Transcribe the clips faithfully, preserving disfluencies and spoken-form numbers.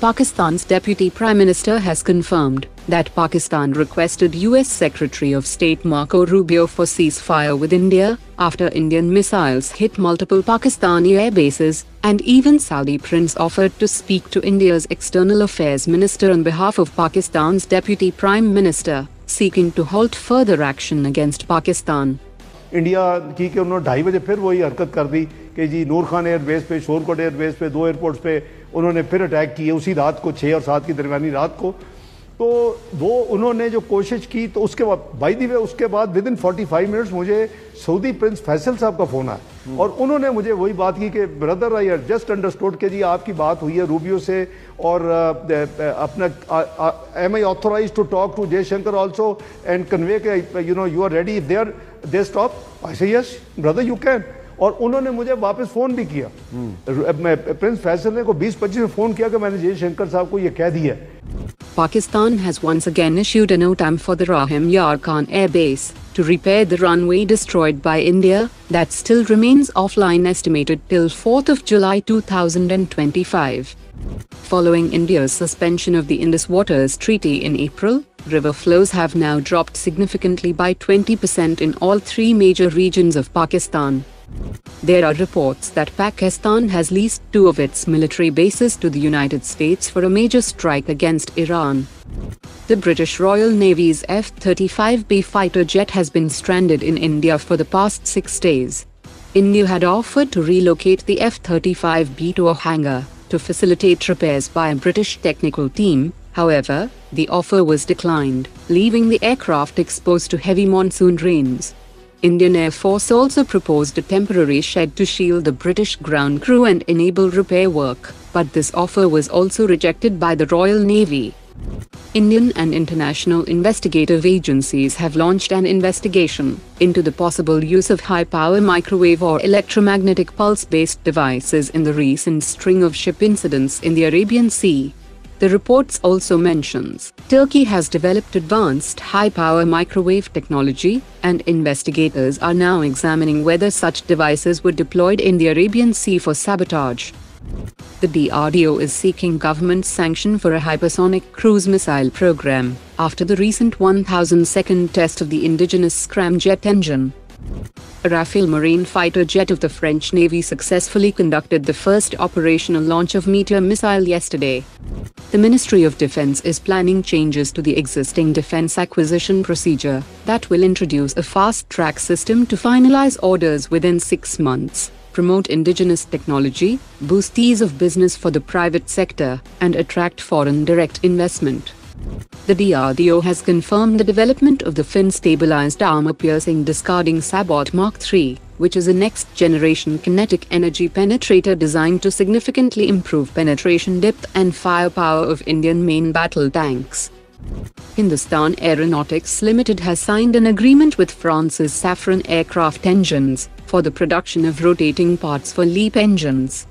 Pakistan's Deputy Prime Minister has confirmed that Pakistan requested U S Secretary of State Marco Rubio for ceasefire with India, after Indian missiles hit multiple Pakistani airbases, and even Saudi Prince offered to speak to India's External Affairs Minister on behalf of Pakistan's Deputy Prime Minister, seeking to halt further action against Pakistan. India की कि उन्होंने ढाई बजे फिर वही हरकत कर दी कि जी नूर खान एयरबेस पे, शोरकोट एयरबेस पे, दो एयरपोर्ट्स पे उन्होंने फिर अटैक किए उसी रात को छः और सात की दरमियानी रात को। तो वो उन्होंने जो कोशिश की तो उसके बाद बाई द वे उसके बाद विद इन पैंतालीस मिनट्स मुझे सऊदी प्रिंस फैसल साहब का फ़ोन आया और उन्होंने मुझे वही बात की कि ब्रदर आई जस्ट अंडरस्टूड कि जी आपकी बात हुई है रूबियो से और अपना M I authorise to talk to Jaishankar also and convey के you know you are ready there they stop I say yes brother you can. और उन्होंने मुझे वापस फ़ोन भी किया प्रिंस फैसल ने को बीस पच्चीस में फ़ोन किया कि मैंने जयशंकर साहब को ये कह दिया। Pakistan has once again issued a NOTAM for the Rahim Yar Khan Air Base to repair the runway destroyed by India, that still remains offline estimated till fourth of July two thousand twenty-five. Following India's suspension of the Indus Waters Treaty in April, river flows have now dropped significantly by twenty percent in all three major regions of Pakistan. There are reports that Pakistan has leased two of its military bases to the United States for a major strike against Iran. The British Royal Navy's F thirty-five B fighter jet has been stranded in India for the past six days. India had offered to relocate the F thirty-five B to a hangar to facilitate repairs by a British technical team. However, the offer was declined, leaving the aircraft exposed to heavy monsoon rains. Indian Air Force also proposed a temporary shed to shield the British ground crew and enable repair work, but this offer was also rejected by the Royal Navy. Indian and international investigative agencies have launched an investigation into the possible use of high-power microwave or electromagnetic pulse-based devices in the recent string of ship incidents in the Arabian Sea. The reports also mentions Turkey has developed advanced high-power microwave technology, and investigators are now examining whether such devices were deployed in the Arabian Sea for sabotage. The D R D O is seeking government sanction for a hypersonic cruise missile program, after the recent one thousand second test of the indigenous Scramjet engine. A Rafale Marine fighter jet of the French Navy successfully conducted the first operational launch of Meteor missile yesterday. The Ministry of Defense is planning changes to the existing defense acquisition procedure that will introduce a fast-track system to finalize orders within six months, promote indigenous technology, boost ease of business for the private sector, and attract foreign direct investment. The D R D O has confirmed the development of the fin-stabilized armor-piercing discarding Sabot Mark three, which is a next-generation kinetic energy penetrator designed to significantly improve penetration depth and firepower of Indian main battle tanks. Hindustan Aeronautics Limited has signed an agreement with France's Safran aircraft engines for the production of rotating parts for LEAP engines.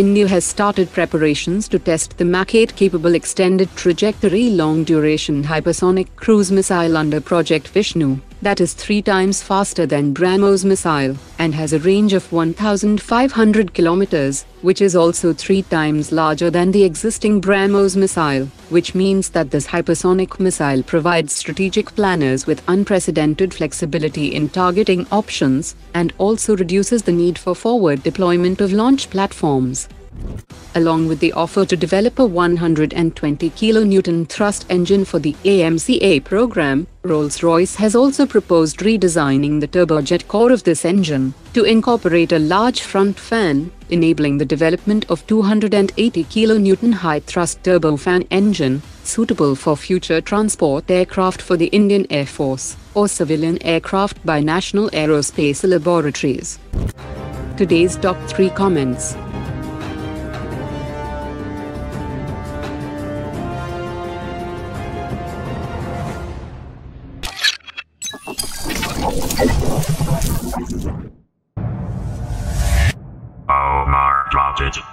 India has started preparations to test the Mach eight capable extended trajectory long-duration hypersonic cruise missile under Project Vishnu, that is three times faster than BrahMos missile, and has a range of one thousand five hundred kilometers, which is also three times larger than the existing BrahMos missile, which means that this hypersonic missile provides strategic planners with unprecedented flexibility in targeting options, and also reduces the need for forward deployment of launch platforms. Along with the offer to develop a one hundred twenty kilonewton thrust engine for the A M C A program, Rolls-Royce has also proposed redesigning the turbojet core of this engine to incorporate a large front fan, enabling the development of two hundred eighty kilonewton high-thrust turbofan engine, suitable for future transport aircraft for the Indian Air Force, or civilian aircraft by National Aerospace Laboratories. Today's top three comments. Omar dropped it.